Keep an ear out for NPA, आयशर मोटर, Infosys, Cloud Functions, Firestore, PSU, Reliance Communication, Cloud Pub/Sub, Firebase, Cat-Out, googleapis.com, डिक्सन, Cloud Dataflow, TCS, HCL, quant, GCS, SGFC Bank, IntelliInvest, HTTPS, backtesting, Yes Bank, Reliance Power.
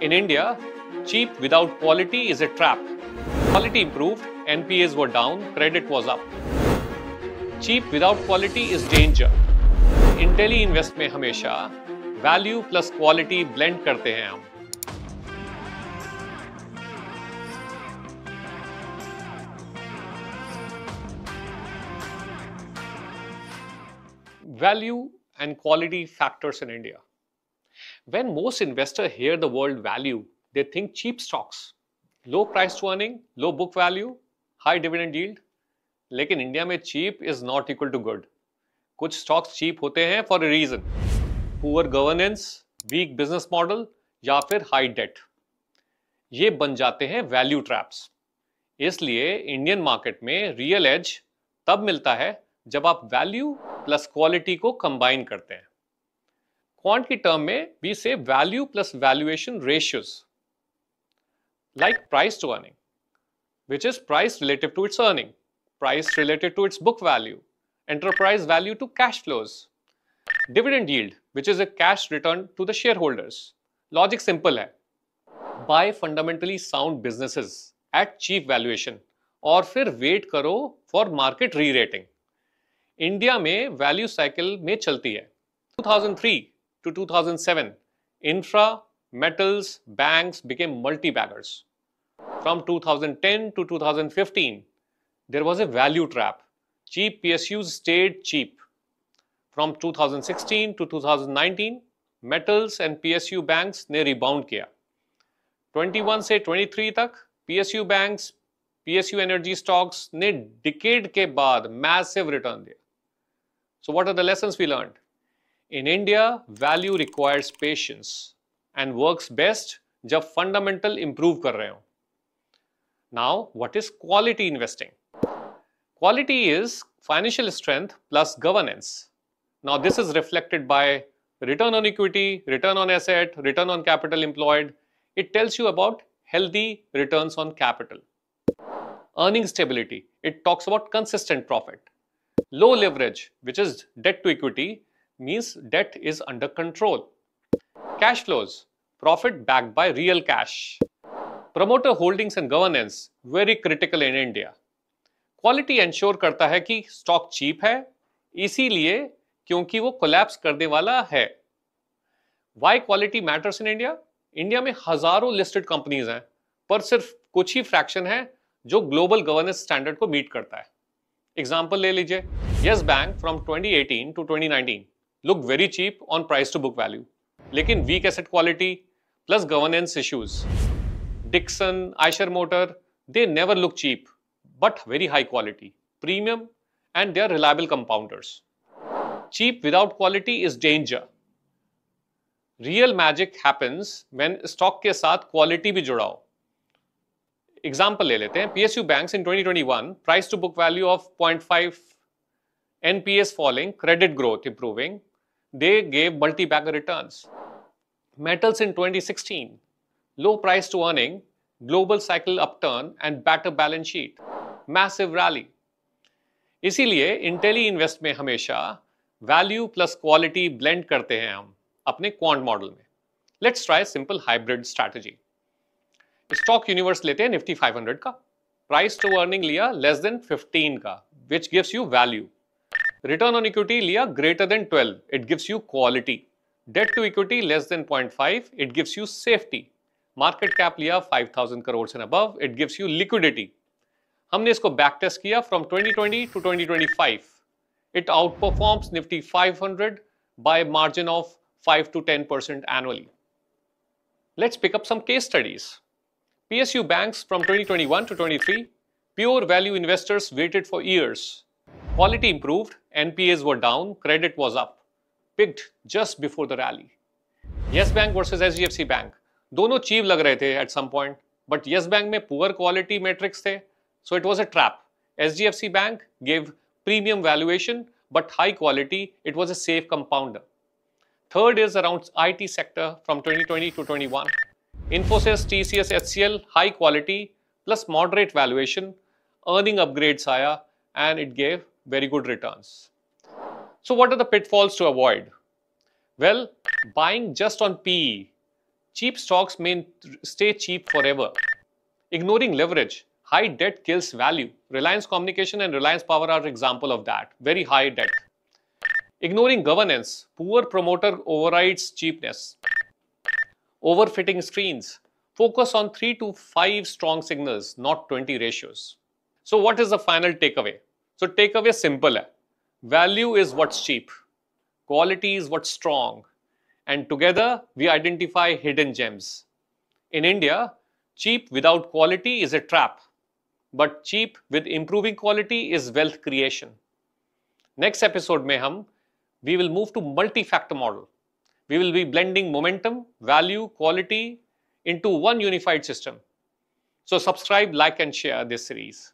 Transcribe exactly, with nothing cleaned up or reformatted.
In India, cheap without quality is a trap. Quality improved, N P As were down, credit was up. Cheap without quality is danger. IntelliInvest में हमेशा value plus quality blend करते हैं हम। Value and quality factors in India. When most investors hear the word value, they think cheap stocks, low price to earning, low book value, high dividend yield. लेकिन India में cheap is not equal to good. कुछ stocks cheap होते हैं for a reason. Poor governance, weak business model या फिर high debt. ये बन जाते हैं value traps. इसलिए इंडियन मार्केट में रियल एज तब मिलता है जब आप वैल्यू प्लस क्वालिटी को कंबाइन करते हैं. क्वांट की टर्म में वी से value plus valuation ratios like price to earning which is price relative to its earning, price relative to its book value, enterprise value to cash flows, dividend yield which is a cash return to the share holders. Logic simple है, buy fundamentally sound businesses at cheap valuation और फिर wait करो for market री rating. India में value cycle में चलती है. two thousand three to two thousand seven, infra, metals, banks became multi baggers. From twenty ten to twenty fifteen, there was a value trap. Cheap PSUs stayed cheap. From twenty sixteen to twenty nineteen, metals and PSU banks ने rebound किया. twenty-one से twenty-three तक PSU banks, PSU energy stocks ने decade के बाद massive return दिया. So what are the lessons we learned? In India, value requires patience and works best जब fundamental improve कर रहे हो. Now, what is quality investing? Quality is financial strength plus governance. Now, this is reflected by return on equity, return on asset, return on capital employed. It tells you about healthy returns on capital. Earning stability. It talks about consistent profit. Low leverage, which is debt to equity, means debt is under control. Cash flows, profit backed by real cash. Promoter holdings and governance, very critical in India. Quality ensure करता है कि stock cheap है, इसीलिए क्योंकि वो collapse करने वाला है. Why quality matters in India? India में हजारों listed companies हैं, पर सिर्फ कुछ ही fraction है जो global governance standard को meet करता है. एग्जाम्पल ले लीजिए, yes bank from twenty eighteen to twenty nineteen look very cheap on price to book value, लेकिन weak asset quality plus governance issues. डिक्सन, आयशर मोटर, they never look cheap but very high quality, premium and they are reliable compounders. Cheap without quality is danger. Real magic happens when stock के साथ quality भी जुड़ा हो. Example ले लेते हैं, PSU banks in twenty twenty-one, price to book value of zero point five, NPS falling, credit growth improving, they gave multi bagger returns. Metals in twenty sixteen, low price to earning, global cycle upturn and better balance sheet, massive rally. इसीलिए Intelli Invest में हमेशा value plus quality blend करते हैं हम अपने quant model में. Let's try simple hybrid strategy. Stock universe लेते हैं निफ्टी five hundred का. प्राइस टू अर्निंग लिया लेस देन fifteen का, which gives you value. Return on equity लिया greater than twelve, it gives you quality. Debt to equity less than zero point five, it gives you safety. Market cap लिया five thousand crore and above, it gives you liquidity. हमने इसको backtest किया from twenty twenty to twenty twenty-five. It outperforms Nifty five hundred by margin of five to ten percent annually. Let's pick up some case studies. P S U banks from twenty twenty-one to twenty-three, pure value investors waited for years. Quality improved, N P As were down, credit was up. Picked just before the rally. Yes Bank versus S G F C Bank. दोनों cheap लग रहे थे at some point, but Yes Bank में poor quality metrics थे, so it was a trap. S G F C Bank gave premium valuation, but high quality, it was a safe compounder. Third is around I T sector from twenty twenty to twenty-one. Infosys, T C S, H C L, high quality plus moderate valuation, earning upgrades आया and it gave very good returns. So what are the pitfalls to avoid? Well, buying just on P E, Cheap stocks may stay cheap forever. Ignoring leverage. High debt kills value. Reliance Communication and Reliance Power are an example of that. Very high debt. Ignoring governance. Poor promoter overrides cheapness. Overfitting screens. Focus on three to five strong signals, not twenty ratios. So what is the final takeaway? So takeaway simple hai. Value is what's cheap. Quality is what's strong. And together we identify hidden gems. In India, cheap without quality is a trap. But cheap with improving quality is wealth creation. Next episode mein hum, we will move to multi-factor model. We will be blending momentum, value, quality into one unified system. So subscribe, like and share this series.